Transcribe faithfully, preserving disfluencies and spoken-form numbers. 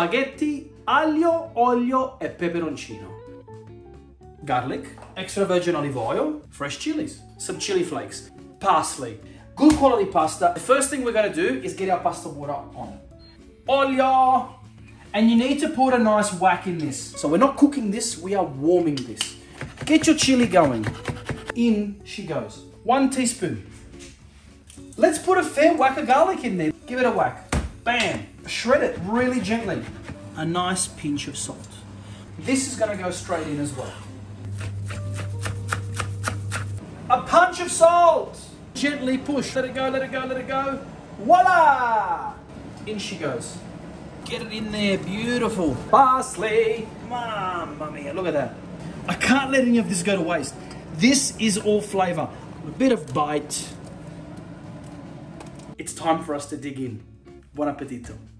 Spaghetti aglio, olio e peperoncino. Garlic, extra virgin olive oil, fresh chilies, some chili flakes, parsley, good quality pasta. The first thing we're gonna do is get our pasta water on. Olio! And you need to put a nice whack in this. So we're not cooking this, we are warming this. Get your chili going. In she goes. One teaspoon. Let's put a fair whack of garlic in there. Give it a whack. Bam! Shred it really gently. A nice pinch of salt. This is gonna go straight in as well. A punch of salt! Gently push. Let it go, let it go, let it go. Voila! In she goes. Get it in there, beautiful. Parsley. Mamma mia, look at that. I can't let any of this go to waste. This is all flavor. A bit of bite. It's time for us to dig in. Buon appetito.